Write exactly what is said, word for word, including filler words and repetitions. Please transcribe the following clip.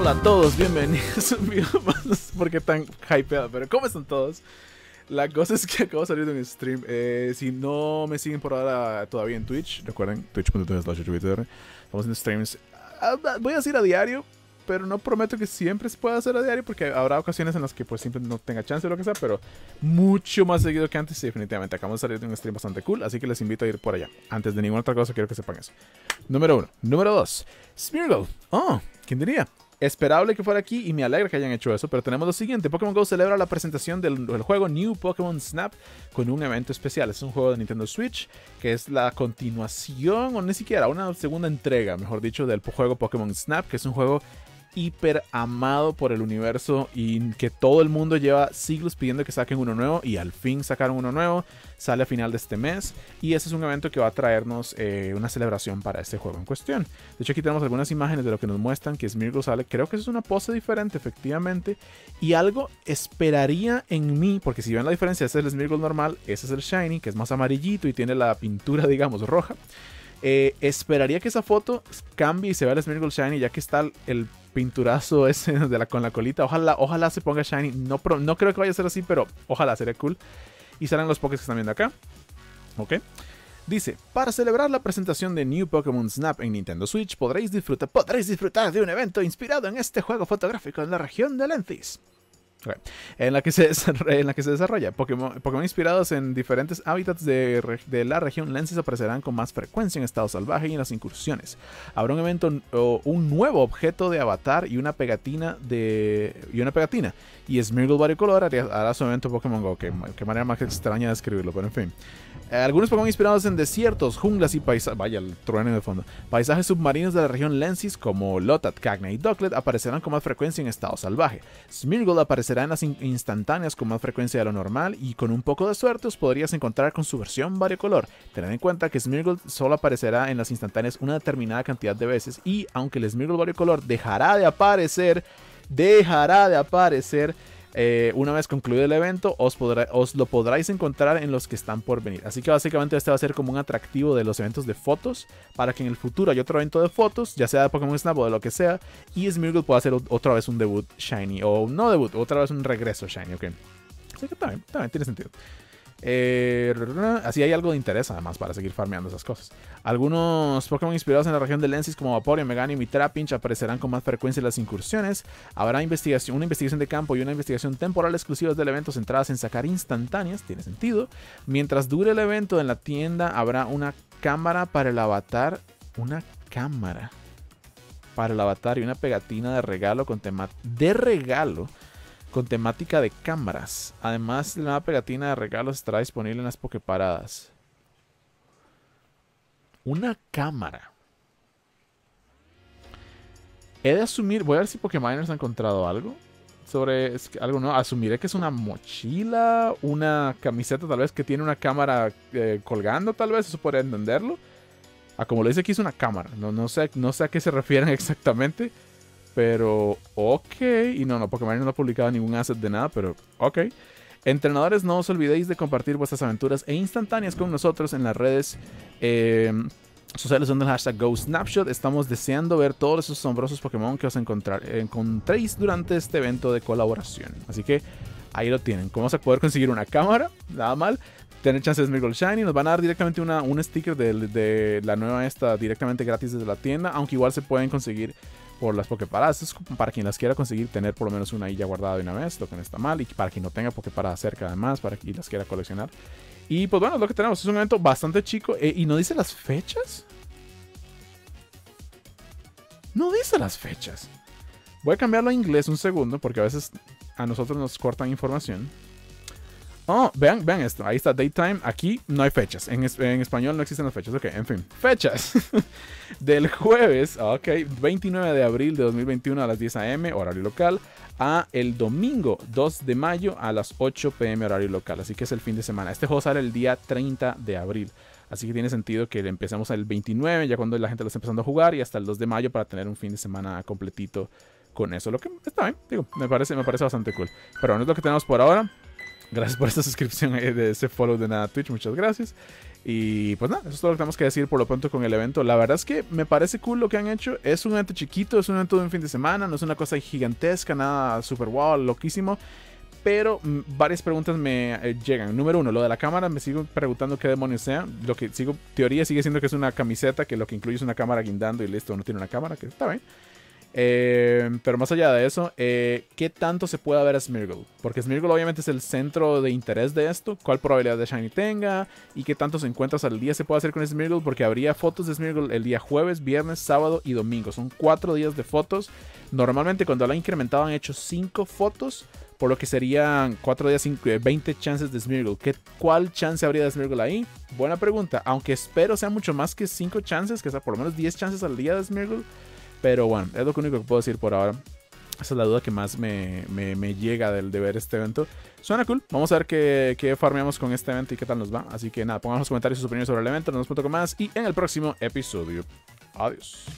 Hola a todos, bienvenidos a un video más. No sé por qué tan hypeado, pero ¿cómo están todos? La cosa es que acabo de salir de un stream. eh, Si no me siguen por ahora todavía en Twitch, recuerden, twitch punto tv slash. Estamos en streams, voy a decir a diario, pero no prometo que siempre se pueda hacer a diario, porque habrá ocasiones en las que pues siempre no tenga chance o lo que sea, pero mucho más seguido que antes, sí, definitivamente. Acabamos de salir de un stream bastante cool, así que les invito a ir por allá. Antes de ninguna otra cosa, quiero que sepan eso. Número uno. Número dos. Smeargle. Oh, ¿quién diría? Esperable que fuera aquí y me alegra que hayan hecho eso, pero tenemos lo siguiente. Pokémon GO celebra la presentación del, del juego New Pokémon Snap con un evento especial. Es un juego de Nintendo Switch que es la continuación, o ni siquiera, una segunda entrega, mejor dicho, del juego Pokémon Snap, que es un juego hiper amado por el universo y que todo el mundo lleva siglos pidiendo que saquen uno nuevo, y al fin sacaron uno nuevo. Sale a final de este mes y ese es un evento que va a traernos eh, una celebración para este juego en cuestión. De hecho, aquí tenemos algunas imágenes de lo que nos muestran que Smeargle sale. Creo que eso es una pose diferente, efectivamente, y algo esperaría en mí, porque si ven la diferencia, este es el Smeargle normal, ese es el Shiny, que es más amarillito y tiene la pintura, digamos, roja. Eh, esperaría que esa foto cambie y se vea el Smeargle Shiny, ya que está el, el pinturazo ese de la, con la colita. Ojalá, ojalá se ponga Shiny. No, pro, no creo que vaya a ser así, pero ojalá, sería cool. Y serán los Pokés que están viendo acá. Ok. Dice, para celebrar la presentación de New Pokémon Snap en Nintendo Switch, podréis disfrutar, podréis disfrutar de un evento inspirado en este juego fotográfico en la región de Lentis. Okay. En, la que se en la que se desarrolla Pokémon, Pokémon inspirados en diferentes hábitats de, de la región Lentis aparecerán con más frecuencia en estado salvaje y en las incursiones. Habrá un evento o un nuevo objeto de avatar y una pegatina de, y una pegatina y Smeargle varicolor hará, hará su evento Pokémon GO. Qué, qué manera más extraña de escribirlo, pero en fin. Algunos Pokémon inspirados en desiertos, junglas y paisajes, vaya el trueno de fondo, paisajes submarinos de la región Lentis como Lotad, Cagna y Ducklet aparecerán con más frecuencia en estado salvaje. Smeargle aparecerá serán las instantáneas con más frecuencia de lo normal, y con un poco de suerte os podrías encontrar con su versión varicolor. Tened en cuenta que Smeargle solo aparecerá en las instantáneas una determinada cantidad de veces, y aunque el Smeargle varicolor dejará de aparecer, dejará de aparecer eh, una vez concluido el evento, os, podrá, os lo podráis encontrar en los que están por venir. Así que básicamente este va a ser como un atractivo de los eventos de fotos, para que en el futuro haya otro evento de fotos, ya sea de Pokémon Snap o de lo que sea, y Smeargle pueda hacer otra vez un debut Shiny, o no debut, otra vez un regreso Shiny, ok. Así que también, también tiene sentido. Eh, así hay algo de interés además para seguir farmeando esas cosas. Algunos Pokémon inspirados en la región de Lentis como Vaporeon, Meganium y Trapinch aparecerán con más frecuencia en las incursiones. Habrá investigación, una investigación de campo y una investigación temporal exclusivas del evento centradas en sacar instantáneas, tiene sentido. Mientras dure el evento en la tienda habrá una cámara para el avatar, una cámara para el avatar y una pegatina de regalo con tema de regalo con temática de cámaras. Además, la nueva pegatina de regalos estará disponible en las Poképaradas. Una cámara. He de asumir... Voy a ver si Pokéminers ha encontrado algo. Sobre es, algo no. Asumiré que es una mochila, una camiseta tal vez que tiene una cámara eh, colgando tal vez. Eso podría entenderlo. Ah, como lo dice aquí, es una cámara. No, no, sé, no sé a qué se refieren exactamente. Pero, ok. Y no, no, Pokémon no ha publicado ningún asset de nada, pero ok. Entrenadores, no os olvidéis de compartir vuestras aventuras e instantáneas con nosotros en las redes eh, sociales donde el hashtag GoSnapshot. Estamos deseando ver todos esos asombrosos Pokémon que os encontrar, encontréis durante este evento de colaboración. Así que ahí lo tienen. ¿Cómo vas a poder conseguir una cámara? Nada mal. Tener chances de Smeargle Shiny. Nos van a dar directamente una, un sticker de, de la nueva esta directamente gratis desde la tienda. Aunque igual se pueden conseguir por las Poképaradas. Es para quien las quiera conseguir, tener por lo menos una illa guardada de una vez, lo que no está mal. Y para quien no tenga Poképaradas cerca además, para quien las quiera coleccionar. Y pues bueno, es lo que tenemos. Es un evento bastante chico. Eh, ¿Y no dice las fechas? No dice las fechas. Voy a cambiarlo a inglés un segundo, porque a veces a nosotros nos cortan información. Oh, vean, vean esto. Ahí está Daytime. Aquí no hay fechas. En, es, en español no existen las fechas. Ok, en fin. Fechas. Del jueves, ok, veintinueve de abril de dos mil veintiuno a las diez a m horario local, a el domingo dos de mayo a las ocho p m horario local. Así que es el fin de semana. Este juego sale el día treinta de abril. Así que tiene sentido que empecemos el veintinueve, ya cuando la gente lo está empezando a jugar, y hasta el dos de mayo para tener un fin de semana completito con eso. Lo que está bien, digo, me parece, me parece bastante cool. Pero bueno, es lo que tenemos por ahora. Gracias por esta suscripción de ese follow de nada Twitch, muchas gracias. Y pues nada, eso es todo lo que tenemos que decir por lo pronto con el evento. La verdad es que me parece cool lo que han hecho. Es un evento chiquito, es un evento de un fin de semana, no es una cosa gigantesca, nada super wow, loquísimo. Pero varias preguntas me eh, llegan. Número uno, lo de la cámara, me sigo preguntando qué demonios sea. Lo que sigo, teoría sigue siendo que es una camiseta, que lo que incluye es una cámara guindando y listo, no tiene una cámara, que está bien. Eh, pero más allá de eso, eh, ¿qué tanto se puede ver a Smeargle? Porque Smeargle obviamente es el centro de interés de esto. ¿Cuál probabilidad de Shiny tenga? ¿Y qué tantos encuentros al día se puede hacer con Smeargle? Porque habría fotos de Smeargle el día jueves, viernes, sábado y domingo. Son cuatro días de fotos. Normalmente cuando lo han incrementado han hecho cinco fotos, por lo que serían cuatro días, veinte chances de Smeargle. ¿Qué, ¿Cuál chance habría de Smeargle ahí? Buena pregunta, aunque espero sea mucho más que cinco chances, que sea por lo menos diez chances al día de Smeargle. Pero bueno, es lo único que puedo decir por ahora. Esa es la duda que más me, me, me llega del, de ver este evento. Suena cool. Vamos a ver qué, qué farmeamos con este evento y qué tal nos va. Así que nada, pongan en los comentarios sus opiniones sobre el evento. Nos vemos pronto con más y en el próximo episodio. Adiós.